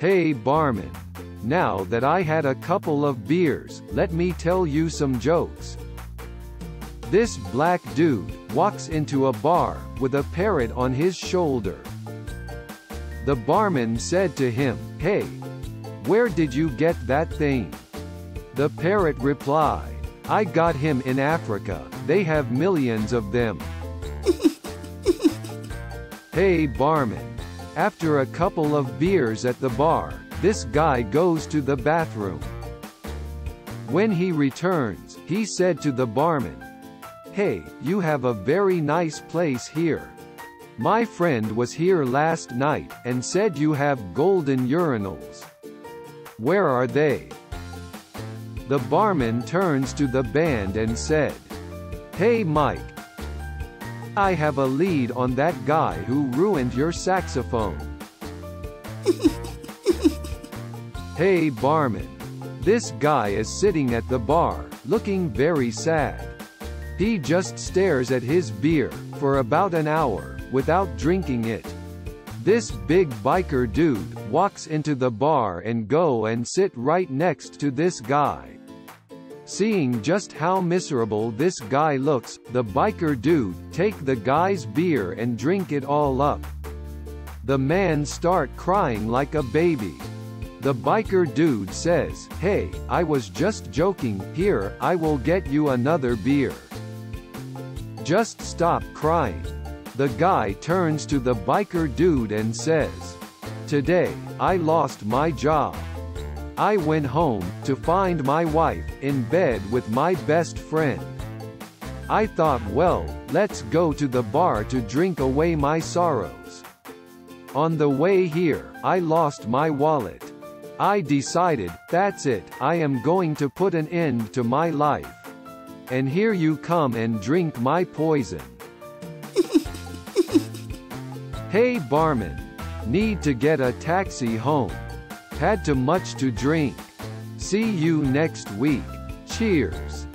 Hey barman, now that I had a couple of beers, let me tell you some jokes. This black dude walks into a bar with a parrot on his shoulder. The barman said to him, "Hey, where did you get that thing?" The parrot replied, "I got him in Africa, they have millions of them." Hey barman, after a couple of beers at the bar, this guy goes to the bathroom. When he returns, he said to the barman, "Hey, you have a very nice place here. My friend was here last night and said you have golden urinals. Where are they?" The barman turns to the band and said, "Hey Mike, I have a lead on that guy who ruined your saxophone." Hey barman, this guy is sitting at the bar, looking very sad. He just stares at his beer for about an hour without drinking it. This big biker dude walks into the bar and go and sit right next to this guy. Seeing just how miserable this guy looks, the biker dude takes the guy's beer and drink it all up. The man starts crying like a baby. The biker dude says, "Hey, I was just joking, here, I will get you another beer. Just stop crying." The guy turns to the biker dude and says, "Today, I lost my job. I went home to find my wife in bed with my best friend. I thought, well, let's go to the bar to drink away my sorrows. On the way here, I lost my wallet. I decided, that's it, I am going to put an end to my life. And here you come and drink my poison." Hey barman, need to get a taxi home. Had too much to drink. See you next week. Cheers.